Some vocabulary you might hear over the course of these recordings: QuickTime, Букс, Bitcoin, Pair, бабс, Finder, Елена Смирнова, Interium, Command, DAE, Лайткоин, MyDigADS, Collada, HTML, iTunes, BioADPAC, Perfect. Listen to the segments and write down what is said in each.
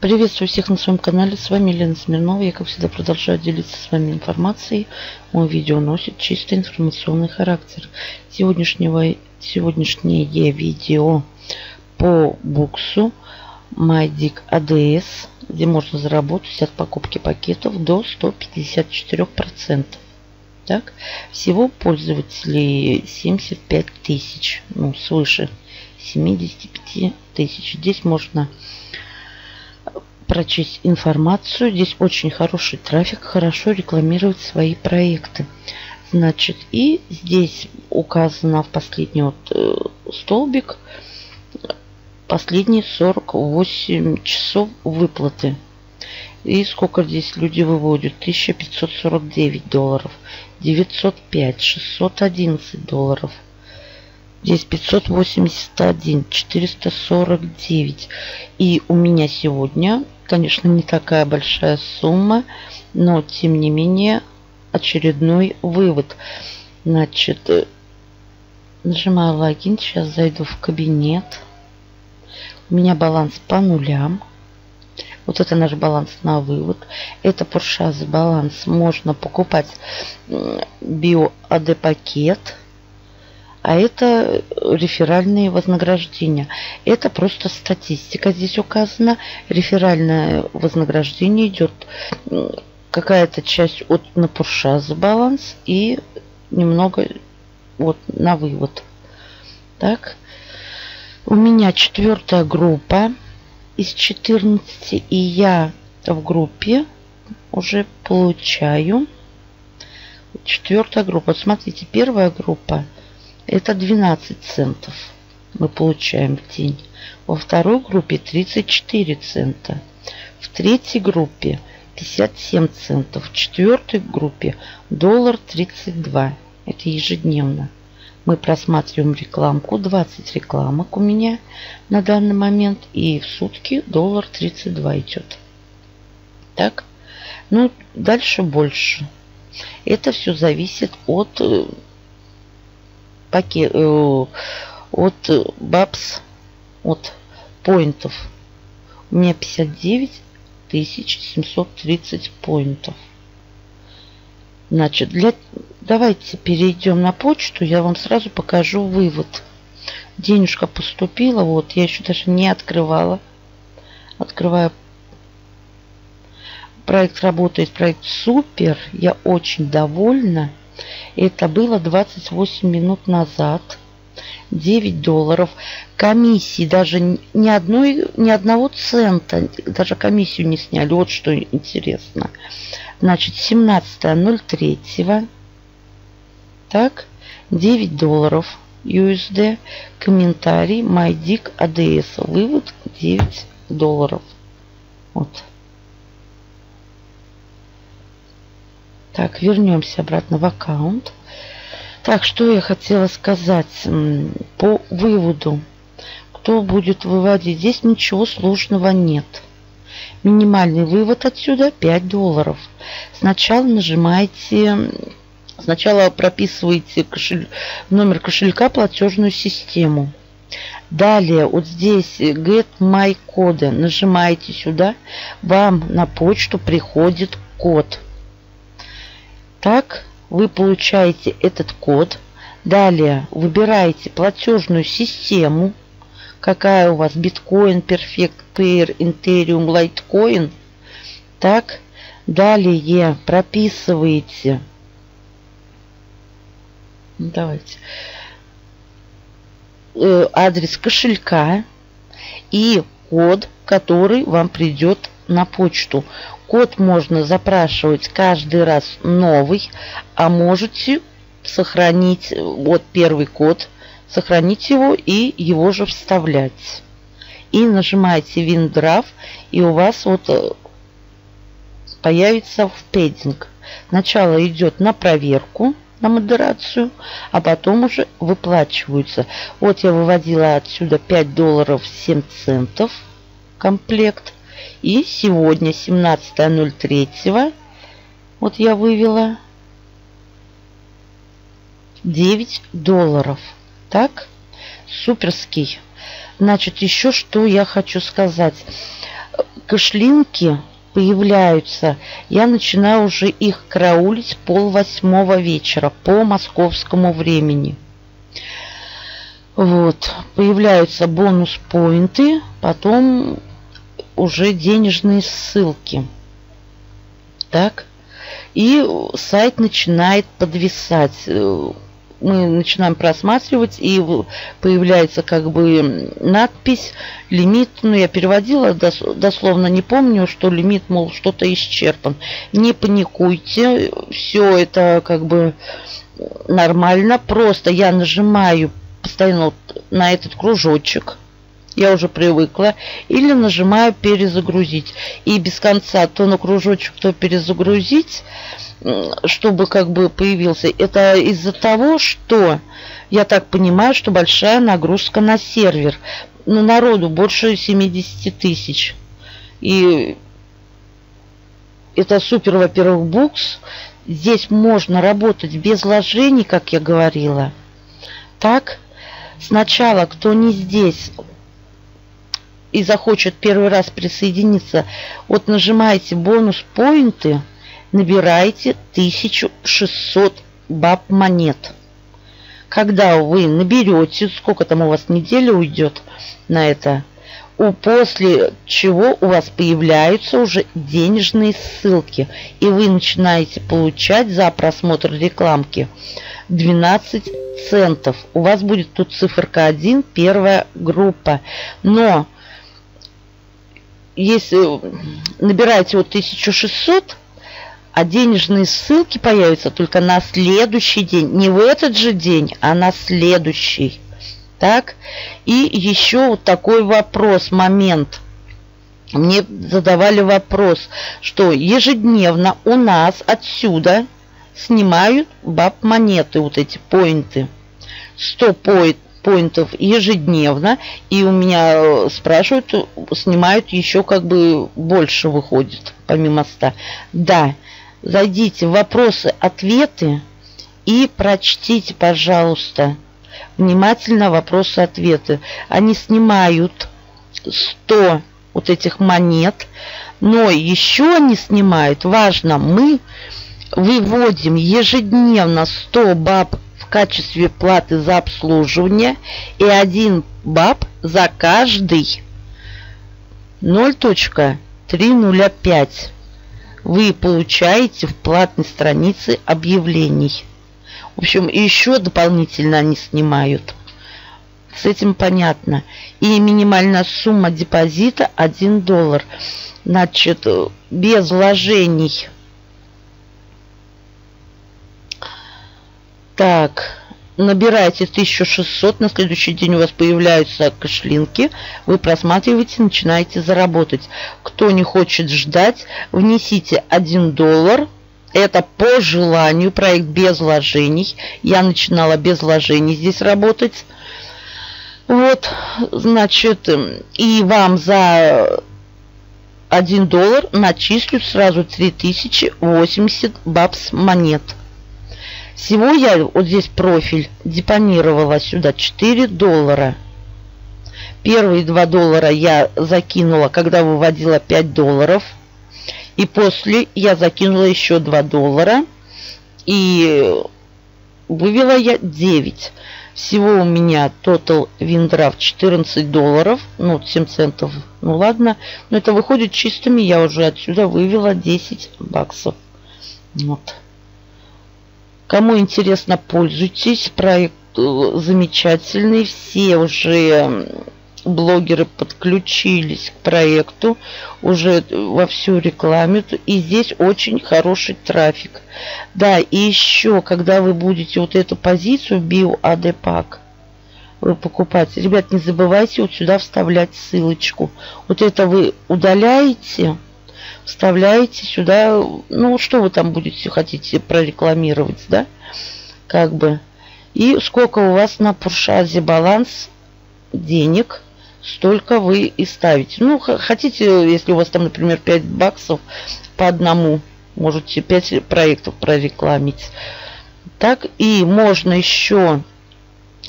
Приветствую всех на своем канале. С вами Елена Смирнова. Я, как всегда, продолжаю делиться с вами информацией. Мое видео носит чисто информационный характер. Сегодняшнее видео по буксу MyDigADS, где можно заработать от покупки пакетов до 154%. Так, всего пользователей 75 тысяч, ну, свыше 75 тысяч. Здесь можно прочесть информацию. Здесь очень хороший трафик, хорошо рекламировать свои проекты. Значит, и здесь указано в последний вот столбик последние 48 часов выплаты. И сколько здесь люди выводят? 1549 долларов, 905, 611 долларов. Здесь 581, 449. И у меня сегодня, конечно, не такая большая сумма, но тем не менее очередной вывод. Значит, нажимаю логин. Сейчас зайду в кабинет. У меня баланс по нулям. Вот это наш баланс на вывод. Это пуршаз баланс. Можно покупать BioADPAC. А это реферальные вознаграждения. Это просто статистика здесь указана. Реферальное вознаграждение идет какая-то часть от на пуршаз баланс и немного вот на вывод. Так. У меня четвертая группа из 14, и я в группе уже получаю. Четвертая группа. Смотрите, первая группа — это 12 центов мы получаем в день. Во второй группе 34 цента. В третьей группе 57 центов. В четвертой группе $1.32. Это ежедневно. Мы просматриваем рекламку. 20 рекламок у меня на данный момент. И в сутки $1.32 идет. Так. Ну, дальше больше. Это все зависит от бабс, от поинтов. У меня 59 730 поинтов. Значит, давайте перейдем на почту. Я вам сразу покажу вывод. Денежка поступила. Вот, я еще даже не открывала. Открываю. Проект работает. Проект супер. Я очень довольна. Это было 28 минут назад. 9 долларов. Комиссии даже ни одного цента. Даже комиссию не сняли. Вот что интересно. Значит, 17.03. Так. 9 долларов USD. Комментарий MyDigADS. Вывод 9 долларов. Вот. Так, вернемся обратно в аккаунт. Так, что я хотела сказать по выводу. Кто будет выводить? Здесь ничего сложного нет. Минимальный вывод отсюда 5 долларов. Сначала прописываете номер кошелька, платежную систему. Далее вот здесь Get My Code. Нажимаете сюда. Вам на почту приходит код. Так, вы получаете этот код. Далее выбираете платежную систему. Какая у вас? Bitcoin, Perfect, Pair, Interium, Лайткоин. Так, далее прописываете. Давайте. Адрес кошелька и код, который вам придет на почту. Код можно запрашивать каждый раз новый, а можете сохранить вот первый код, сохранить его и его же вставлять. И нажимаете WinDraft, и у вас вот появится в пейдинг. Сначала идет на проверку, на модерацию, а потом уже выплачиваются. Вот я выводила отсюда 5 долларов 7 центов комплект. И сегодня 17.03 вот я вывела 9 долларов. Так, суперский. Значит, еще что я хочу сказать. кошелинки появляются, я начинаю уже их караулить пол-8 вечера по московскому времени. Вот, появляются бонус-поинты, потом уже денежные ссылки. Так, и сайт начинает подвисать. Мы начинаем просматривать, и появляется как бы надпись «Лимит». Ну, я переводила, дословно не помню, что лимит, мол, что-то исчерпан. Не паникуйте, все это как бы нормально. Просто я нажимаю постоянно вот на этот кружочек. Я уже привыкла. Или нажимаю «Перезагрузить». И без конца то на кружочек, то «Перезагрузить», чтобы как бы появился. Это из-за того, что я так понимаю, что большая нагрузка на сервер. Но народу больше 70 тысяч, и это супер, во-первых, букс. Здесь можно работать без вложений, как я говорила. Так, сначала кто не здесь и захочет первый раз присоединиться, вот нажимаете бонус-поинты, набирайте 1600 баб монет. Когда вы наберете, сколько там у вас неделя уйдет на это, после чего у вас появляются уже денежные ссылки. И вы начинаете получать за просмотр рекламки 12 центов. У вас будет тут циферка 1, первая группа. Но если набираете вот 1600, а денежные ссылки появятся только на следующий день. Не в этот же день, а на следующий. Так. И еще вот такой вопрос, момент. Мне задавали вопрос, что ежедневно у нас отсюда снимают баб монеты, вот эти поинты. 100 поинтов ежедневно. И у меня спрашивают, снимают еще как бы больше выходит, помимо 100. Да. Зайдите в вопросы-ответы и прочтите, пожалуйста, внимательно вопросы-ответы. Они снимают 100 вот этих монет, но еще они снимают, важно, мы выводим ежедневно 100 баб в качестве платы за обслуживание и 1 баб за каждый 0.305. Вы получаете в платной странице объявлений. В общем, еще дополнительно они снимают. С этим понятно. И минимальная сумма депозита $1. Значит, без вложений. Так, набирайте 1600, на следующий день у вас появляются кошелинки, вы просматриваете, начинаете заработать. Кто не хочет ждать, внесите $1, это по желанию, проект без вложений. Я начинала без вложений здесь работать. Вот, значит, и вам за $1 начислят сразу 3080 бабс монет. Всего я вот здесь профиль депонировала сюда $4. Первые $2 я закинула, когда выводила $5. И после я закинула еще $2. И вывела я 9. Всего у меня total виндрав $14. Ну, 7 центов. Ну, ладно. Но это выходит чистыми. Я уже отсюда вывела 10 баксов. Вот. Кому интересно, пользуйтесь. Проект замечательный. Все уже блогеры подключились к проекту. Уже вовсю рекламят. И здесь очень хороший трафик. Да, и еще, когда вы будете вот эту позицию BioADPAC вы покупать, ребят, не забывайте вот сюда вставлять ссылочку. Вот это вы удаляете, вставляете сюда, ну, что вы там будете, хотите прорекламировать, да, как бы. И сколько у вас на Пуршазе баланс денег, столько вы и ставите. Ну, хотите, если у вас там, например, 5 баксов по одному, можете 5 проектов прорекламить. Так, и можно еще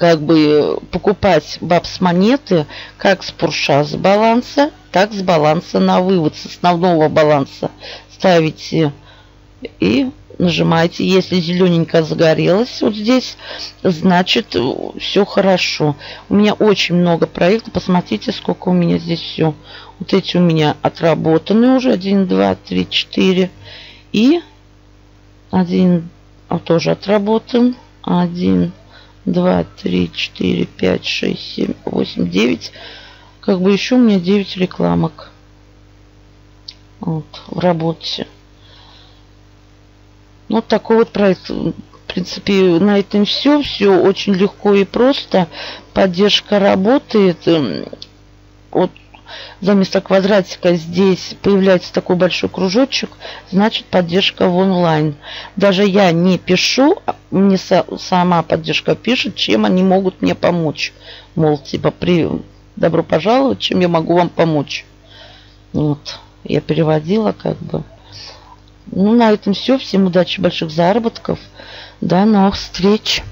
как бы покупать бабс монеты как с пурша с баланса, так с баланса на вывод. С основного баланса ставите и нажимаете. Если зелененько загорелось вот здесь, значит все хорошо. У меня очень много проектов. Посмотрите, сколько у меня здесь все. Вот эти у меня отработаны уже. 1, 2, 3, 4. И один тоже отработан. 1, 2, 3, 4, 5, 6, 7, 8, 9. Как бы еще у меня 9 рекламок. Вот, в работе. Вот такой вот проект. В принципе, на этом все. Все очень легко и просто. Поддержка работает. Вот за место квадратика здесь появляется такой большой кружочек. Значит, поддержка в онлайн. Даже я не пишу. Мне сама поддержка пишет, чем они могут мне помочь. Мол, типа, добро пожаловать, чем я могу вам помочь. Вот. Я переводила как бы. Ну, на этом все. Всем удачи, больших заработков. До новых встреч.